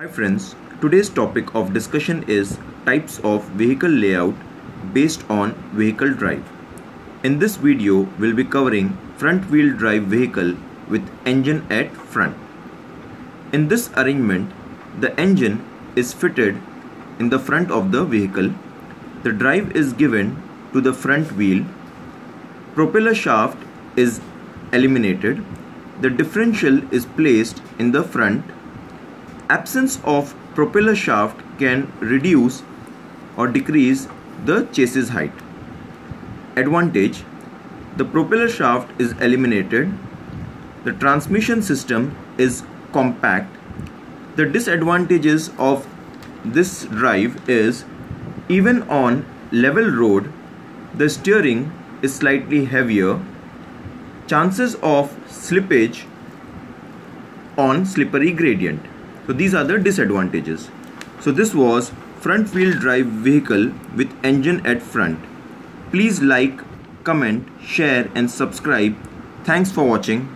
Hi friends, today's topic of discussion is types of vehicle layout based on vehicle drive. In this video, we'll be covering front wheel drive vehicle with engine at front. In this arrangement, the engine is fitted in the front of the vehicle. The drive is given to the front wheel. Propeller shaft is eliminated. The differential is placed in the front. Absence of propeller shaft can reduce or decrease the chassis height. Advantage: the propeller shaft is eliminated. The transmission system is compact. The disadvantages of this drive is even on level road, the steering is slightly heavier. Chances of slippage on slippery gradient. So these are the disadvantages. So this was front wheel drive vehicle with engine at front. Please like, comment, share and subscribe. Thanks for watching.